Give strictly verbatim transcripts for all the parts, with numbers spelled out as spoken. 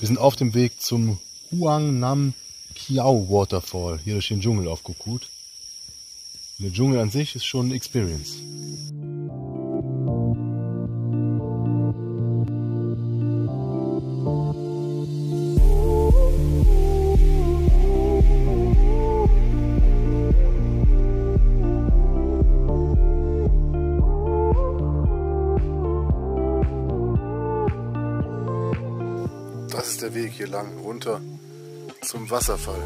Wir sind auf dem Weg zum Huang Nam Keaw Waterfall, hier durch den Dschungel auf Koh Kood. Der Dschungel an sich ist schon eine Experience. Das ist der Weg hier lang runter zum Wasserfall.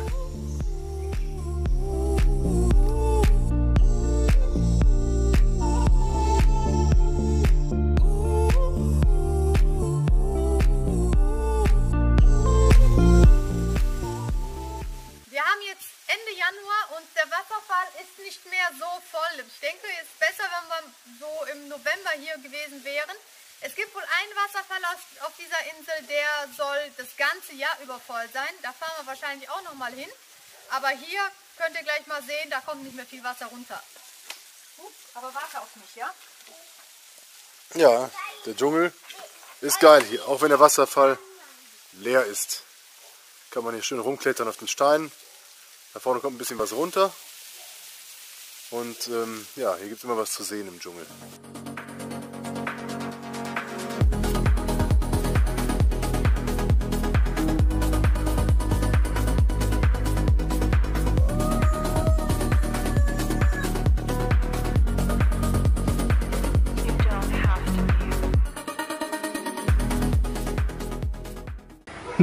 Nicht mehr so voll. Ich denke, es ist besser, wenn wir so im November hier gewesen wären. Es gibt wohl einen Wasserfall auf, auf dieser Insel, der soll das ganze Jahr über voll sein. Da fahren wir wahrscheinlich auch noch mal hin. Aber hier könnt ihr gleich mal sehen, da kommt nicht mehr viel Wasser runter. Ups, aber warte auf mich, ja? Ja, der Dschungel ist geil hier. Auch wenn der Wasserfall leer ist, kann man hier schön rumklettern auf den Steinen. Da vorne kommt ein bisschen was runter. Und ähm, ja, hier gibt es immer was zu sehen im Dschungel.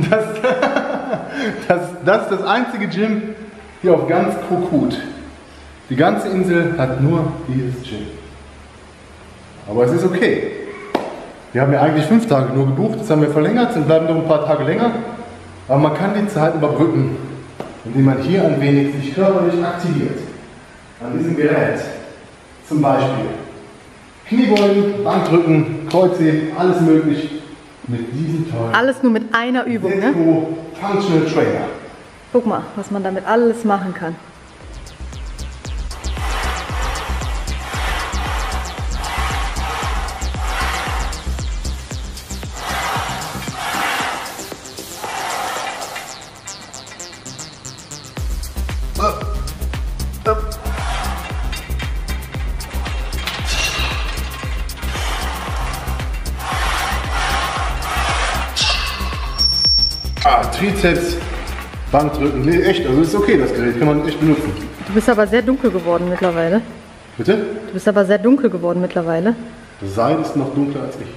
Das, das, das ist das einzige Gym hier auf ganz Koh Kood. Die ganze Insel hat nur dieses Gym. Aber es ist okay. Wir haben ja eigentlich fünf Tage nur gebucht, das haben wir verlängert, dann bleiben noch ein paar Tage länger. Aber man kann die Zeit überbrücken, indem man hier ein wenig sich körperlich aktiviert. An diesem Gerät. Zum Beispiel Kniebeugen, Bankdrücken, Kreuzheben, alles möglich. Mit diesem tollen. Alles nur mit einer Übung, ne? Functional Trainer. Guck mal, was man damit alles machen kann. Ah, Trizeps, Bankdrücken, nee, echt, also ist okay, das Gerät kann man echt benutzen. Du bist aber sehr dunkel geworden mittlerweile. Bitte? Du bist aber sehr dunkel geworden mittlerweile. Das Seil ist noch dunkler als ich.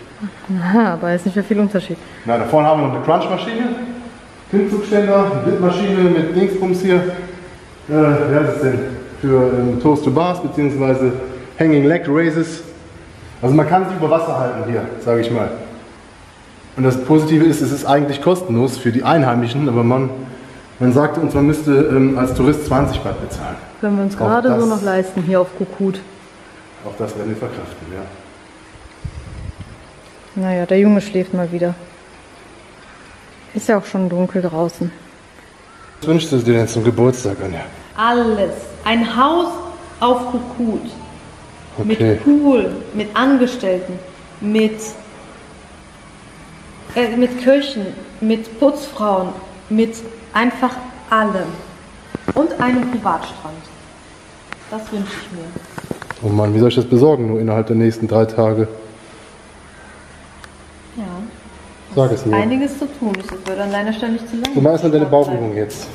Aha, aber ist nicht mehr viel Unterschied. Na, da vorne haben wir noch eine Crunch-Maschine, Klimmzugständer, eine Bildmaschine mit Dingsbums hier. Äh, wer ist das denn? Für ähm, Toast to Bars bzw. Hanging Leg Raises. Also man kann sich über Wasser halten hier, sage ich mal. Und das Positive ist, es ist eigentlich kostenlos für die Einheimischen, aber man, man sagte uns, man müsste ähm, als Tourist zwanzig Baht bezahlen. Können wir uns gerade so noch leisten hier auf Koh Kood. Auch das werden wir verkraften, ja. Naja, der Junge schläft mal wieder. Ist ja auch schon dunkel draußen. Was wünschst du dir denn zum Geburtstag, Anja? Alles. Ein Haus auf Koh Kood. Okay. Mit Pool, mit Angestellten, mit, äh, mit Köchen, mit Putzfrauen, mit einfach allem. Und einem Privatstrand. Das wünsche ich mir. Oh Mann, wie soll ich das besorgen, nur innerhalb der nächsten drei Tage? Ja. Sag es mir. Einiges zu tun ist, es würde an deiner Stelle nicht zu lange. Du machst mal deine Bauchübung jetzt.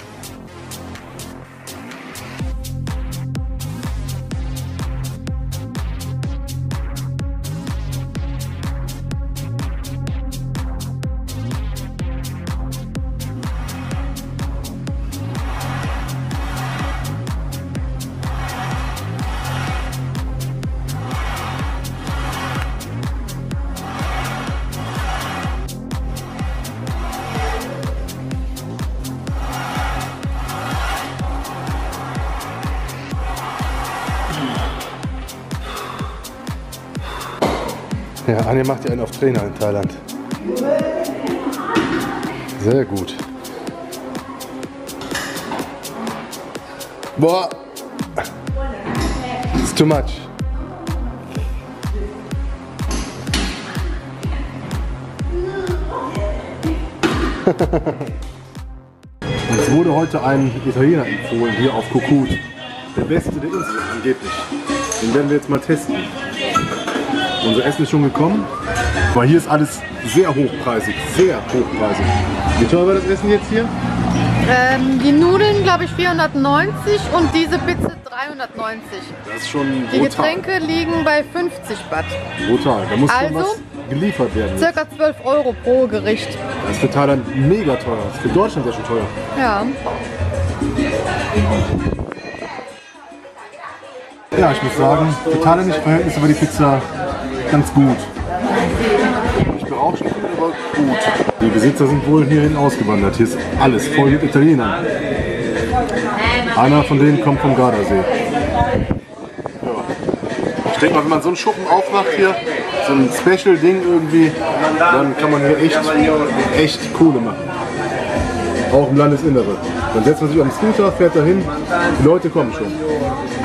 Ja, Anja macht ja einen auf Trainer in Thailand. Sehr gut. Boah! It's too much. Es wurde heute ein Italiener empfohlen, hier auf Koh Kood. Der beste der Insel, angeblich. Den werden wir jetzt mal testen. Unser Essen ist schon gekommen, weil hier ist alles sehr hochpreisig, sehr hochpreisig. Wie teuer war das Essen jetzt hier? Ähm, die Nudeln, glaube ich, vierhundertneunzig und diese Pizza dreihundertneunzig. Das ist schon brutal. Die Getränke liegen bei fünfzig Baht. Brutal, da muss also schon was geliefert werden. Circa zwölf Euro pro Gericht. Das ist für Thailand mega teuer, das ist für Deutschland sehr schon teuer. Ja. Ja, ich muss sagen, für thailändische Verhältnisse war die Pizza ganz gut. Ich bin auch schon aber gut. Die Besitzer sind wohl hierhin ausgewandert. Hier ist alles voll mit Italienern. Einer von denen kommt vom Gardasee. Ja. Ich denke mal, wenn man so einen Schuppen aufmacht hier, so ein Special-Ding irgendwie, dann kann man hier echt, echt Kohle machen. Auch im Landesinnere. Dann setzt man sich auf den Scooter, fährt dahin, die Leute kommen schon.